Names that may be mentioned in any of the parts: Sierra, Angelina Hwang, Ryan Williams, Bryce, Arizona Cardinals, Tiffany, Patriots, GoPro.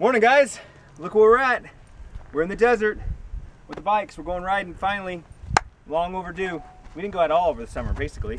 Morning guys, look where we're at. We're in the desert with the bikes. We're going riding finally, long overdue. We didn't go out all over the summer basically.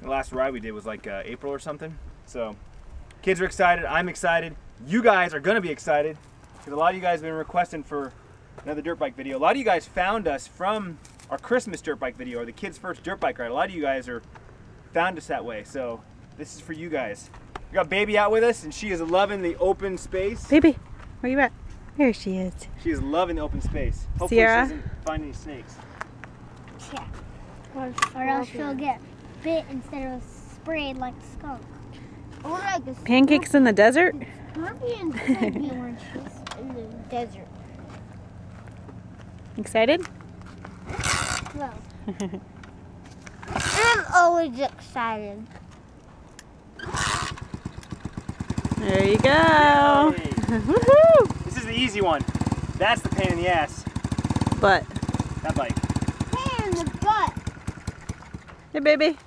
The last ride we did was like April or something. So kids are excited, I'm excited. You guys are gonna be excited because a lot of you guys have been requesting for another dirt bike video. A lot of you guys found us from our Christmas dirt bike video or the kids' first dirt bike ride. A lot of you guys are found us that way. So this is for you guys. We got Baby out with us, and she is loving the open space. Baby, where you at? Here she is. She is loving the open space. Hopefully Sierra, she doesn't find any snakes. Yeah. Or else she'll get bit instead of sprayed like a skunk. Or like a skunk. Pancakes in the desert? Scorpions could be oranges in the desert. Excited? Well, I'm always excited. There you go. Woohoo! This is the easy one. That's the pain in the ass. Butt. That bike. Pain in the butt. Hey, baby.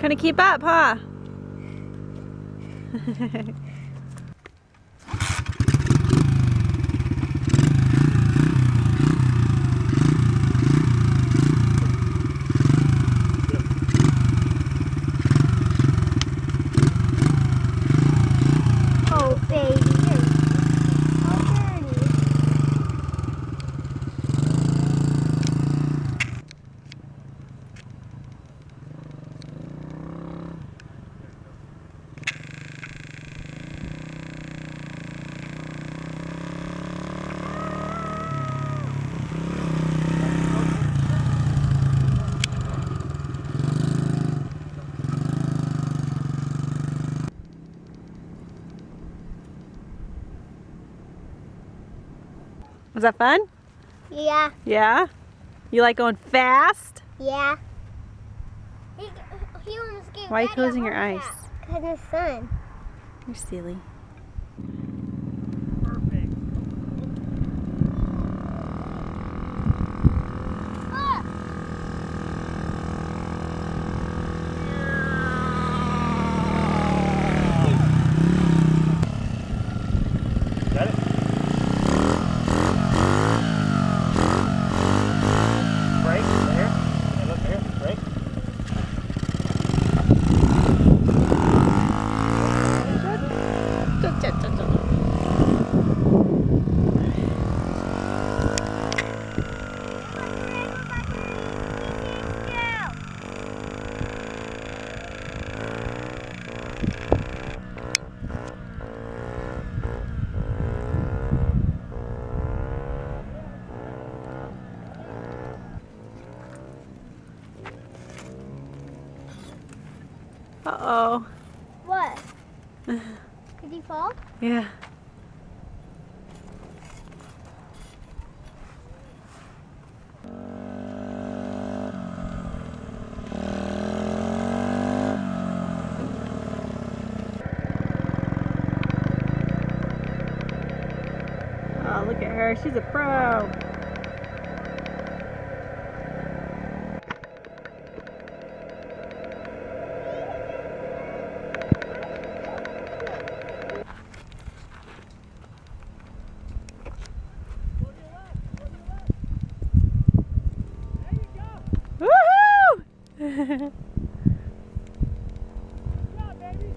Gonna keep up, huh? Was that fun? Yeah. Yeah? You like going fast? Yeah. He almost gave Why are you closing your eyes? Because it's fun. You're silly. Uh-oh. What? Did he fall? Yeah. Oh, look at her. She's a pro. Good job, baby.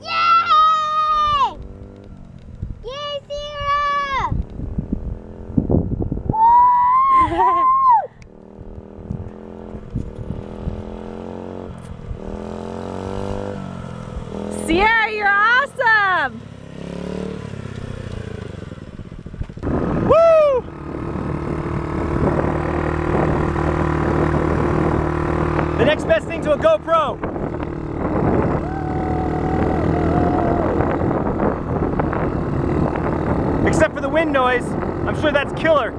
Yay! Yay, Sierra! Woo! Sierra, you're awesome! The next best thing to a GoPro. Except for the wind noise. I'm sure that's killer.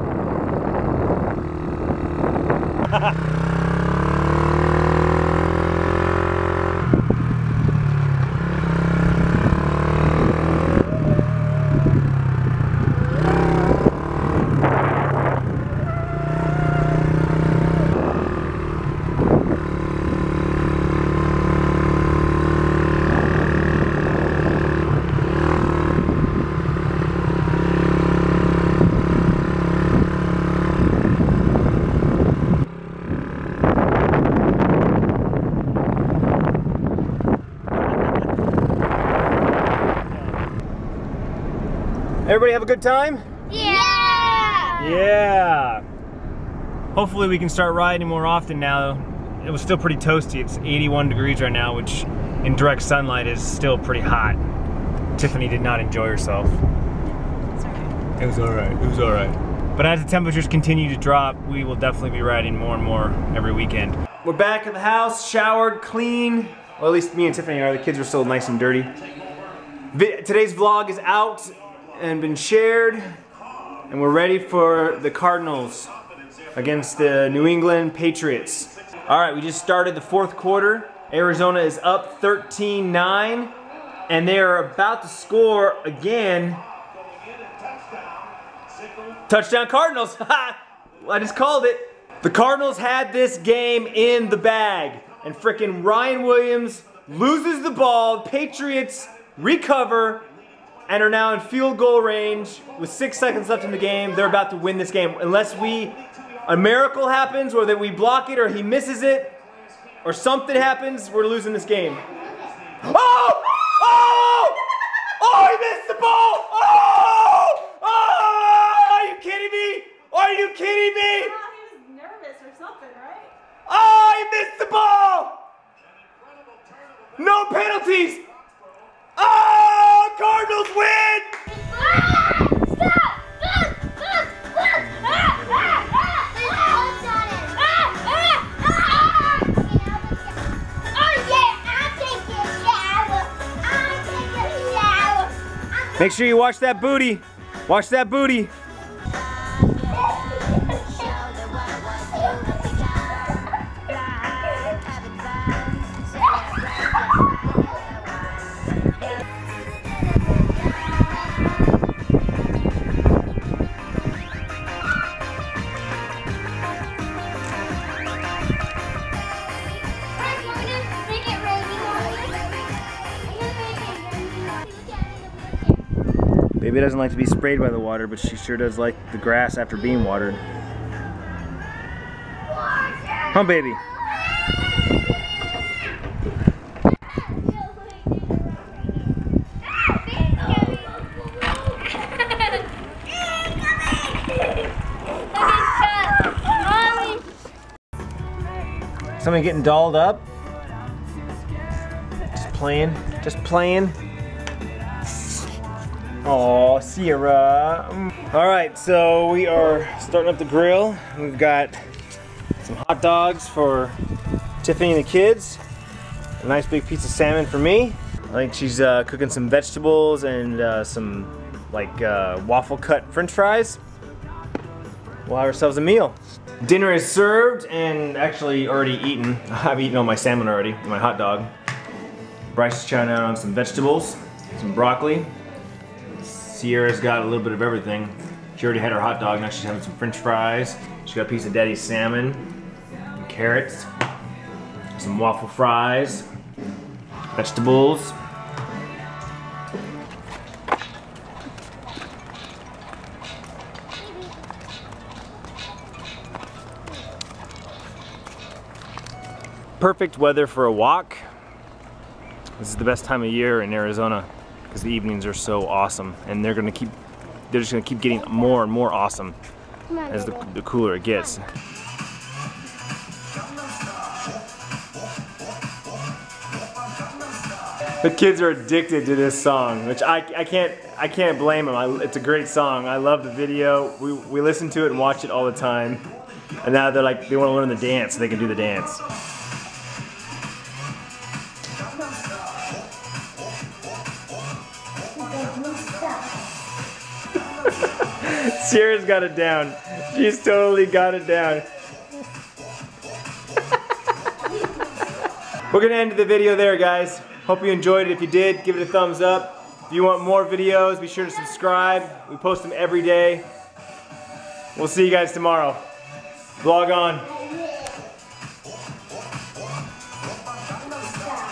Everybody have a good time? Yeah! Yeah! Hopefully we can start riding more often now. It was still pretty toasty. It's 81 degrees right now, which in direct sunlight is still pretty hot. Tiffany did not enjoy herself. It's alright. It was alright. It was alright. But as the temperatures continue to drop, we will definitely be riding more and more every weekend. We're back at the house, showered, clean. Well, at least me and Tiffany are. The kids are still nice and dirty. Today's vlog is out and been shared, and we're ready for the Cardinals against the New England Patriots. All right, we just started the fourth quarter. Arizona is up 13-9, and they are about to score again. Touchdown Cardinals, I just called it. The Cardinals had this game in the bag, and frickin' Ryan Williams loses the ball, Patriots recover, and are now in field goal range with 6 seconds left in the game. They're about to win this game unless a miracle happens, or that we block it, or he misses it, or something happens. We're losing this game. Oh! Oh! Oh, he missed the ball! Oh! Oh! Are you kidding me? Are you kidding me? He was nervous or something, right? Oh, he missed the ball! No penalties! Oh, Cardinals win! Make sure you watch that booty. Watch that booty. Baby doesn't like to be sprayed by the water, but she sure does like the grass after being watered. Come, baby. Somebody getting dolled up? Just playing, just playing. Oh, Sierra. All right, so we are starting up the grill. We've got some hot dogs for Tiffany and the kids. A nice big piece of salmon for me. I think she's cooking some vegetables and some waffle cut french fries. We'll have ourselves a meal. Dinner is served and actually already eaten. I've eaten all my salmon already, my hot dog. Bryce is chowing out on some vegetables, some broccoli. Sierra's got a little bit of everything. She already had her hot dog, now she's having some french fries. She got a piece of daddy's salmon, some carrots, some waffle fries, vegetables. Perfect weather for a walk. This is the best time of year in Arizona, because the evenings are so awesome, and they're just gonna keep getting more and more awesome as the cooler it gets. The kids are addicted to this song, which I can't blame them. It's a great song. I love the video. We listen to it and watch it all the time, and now they're like, they want to learn the dance, so they can do the dance. Sierra's got it down. She's totally got it down. We're gonna end the video there, guys. Hope you enjoyed it. If you did, give it a thumbs up. If you want more videos, be sure to subscribe. We post them every day. We'll see you guys tomorrow. Vlog on.